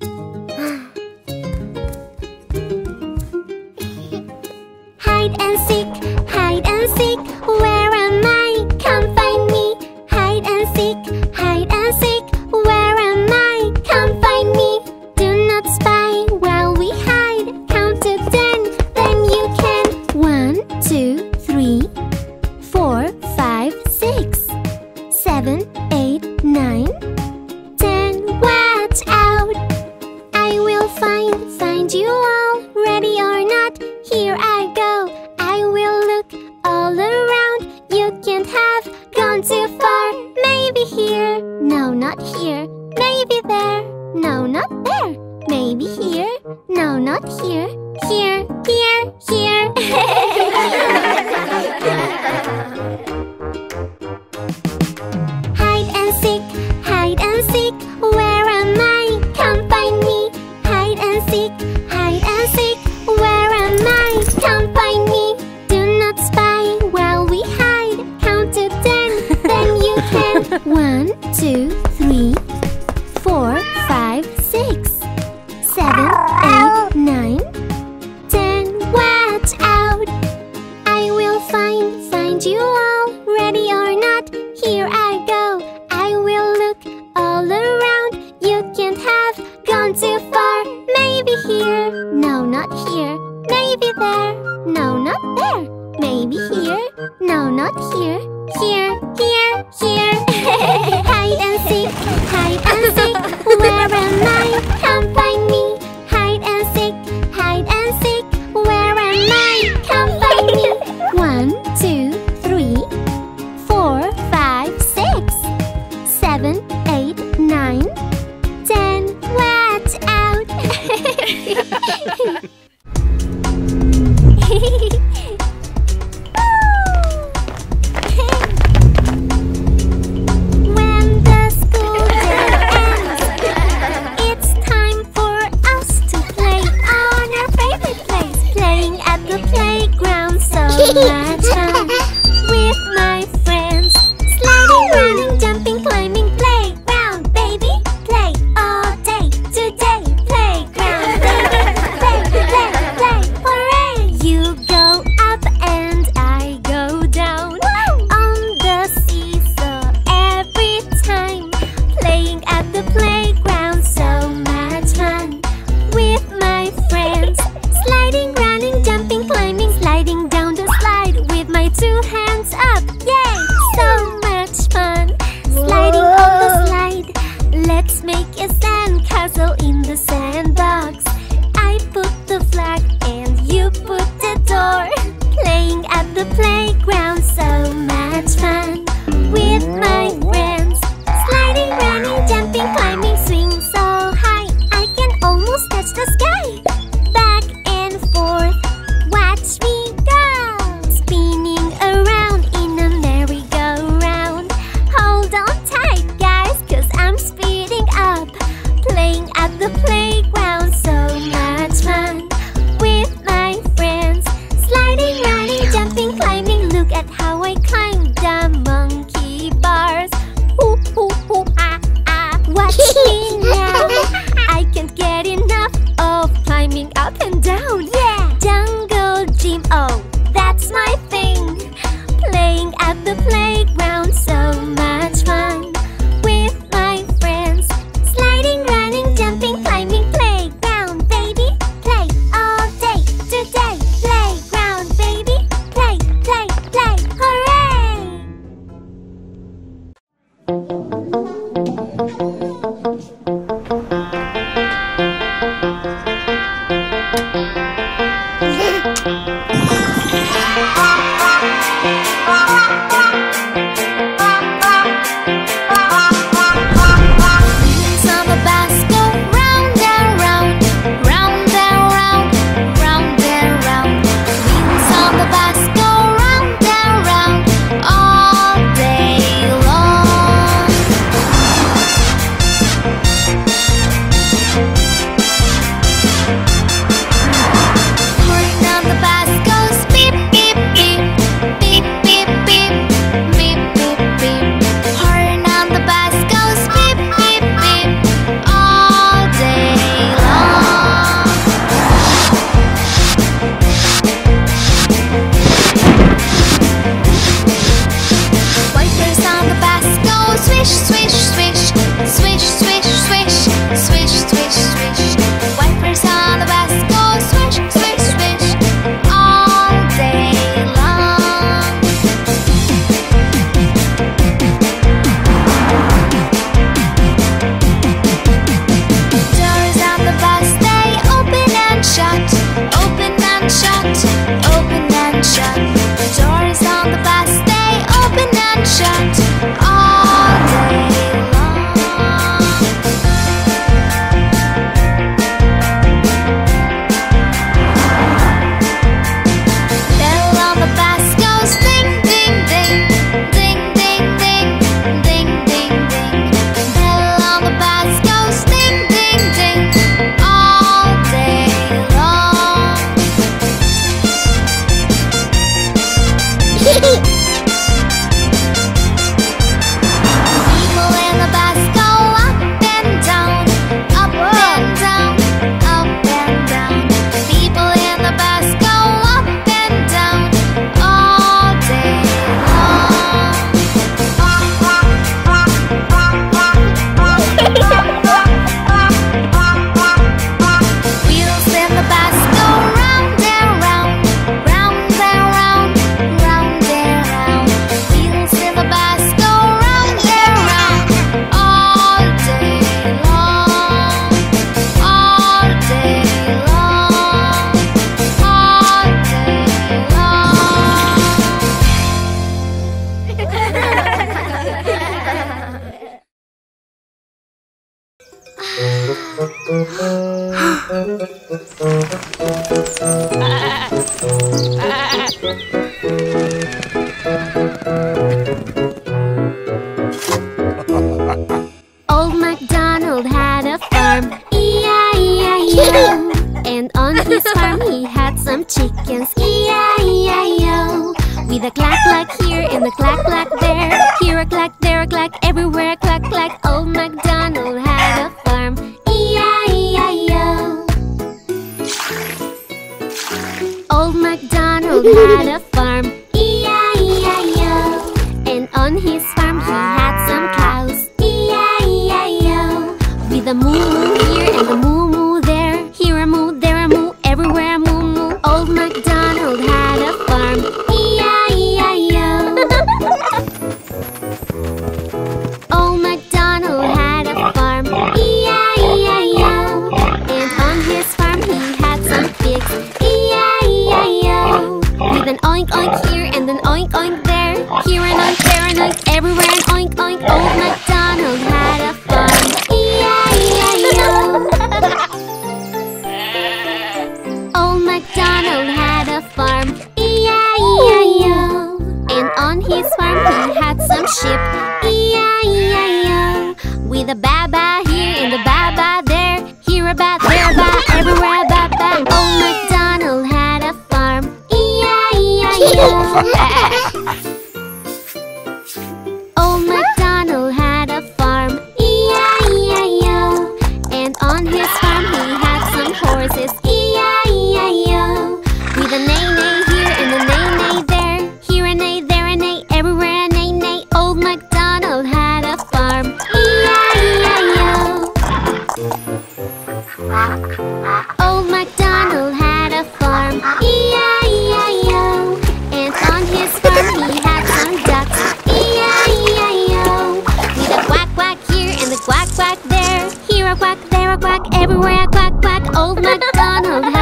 Hide and seek, where am I? Come find me. Hide and seek, where am I? Come find me. Do not spy while we hide. Count to 10, then you can. 1, 2, 3, 4, 5, 6, 7, 8, 9, 10. Watch out! I will find you all. Ready or not, here I go. I will look all around. You can't have gone too far. Maybe here, no, not here. Maybe there, no, not there. Maybe here, no, not here. Here, here, here. Hide and seek, where am I? Come find me. Hide and seek, where am I? Come find me. One, 2, 3, 4, 5, 6, 7, 8, 9, 10. Watch out! I will find you all. Ready or not, here I go. I will look all around. You can't have gone too far. Maybe here, no, not here. Maybe there, no, not there. Maybe here, no, not here. Here, here, here. Hide and seek, where am I? Come find me. Hide and seek, where am I? Come find me. 1, 2, 3, 4, 5, 6, 7, 8, 9, 10. Watch out! Play, play, Old MacDonald had a farm, E-I-E-I-O. And on his farm he had some chickens, E-I-E-I-O. With a clack clack here and a clack clack there, here a clack, there a clack, everywhere a clack clack. Old MacDonald had a farm, E-I-E-I-O. Old MacDonald had a farm, E-I-E-I-O. And on his farm he had some cows, E-I-E-I-O. With a moo moo here and a moo moo there, here a moo, there a moo, everywhere a moo moo. Old MacDonald had a farm, E-I-E-I-O. Old MacDonald had a farm, E-I-E-I-O. And on his farm he had some pigs, E-I-E-I-O. With an oink oink here and an oink oink there, here an oink, there an oink, everywhere an oink oink. Old MacDonald had a farm, E-I-E-I-O. Old MacDonald had a farm, E-I-E-I-O. And on his farm he had some sheep, E-I-E-I-O. With a ba-ba here and a ba-ba there, here a ba, there a ba, everywhere a ba-ba. Old MacDonald had a farm, E-I-E-I-O. Old MacDonald had a farm, E-I-E-I-O. And on his farm he had some horses, E-I-E-I-O. With a neigh-neigh here and a neigh-neigh there, here a neigh, there a neigh, everywhere a neigh neigh. Old MacDonald had a farm, E-I-E-I-O. Old MacDonald had a farm, E-I-E-I-O. And on his farm he had some ducks, E-I-E-I-O. With a quack quack here and a quack quack there, here a quack, there a quack, everywhere a quack quack. Old MacDonald had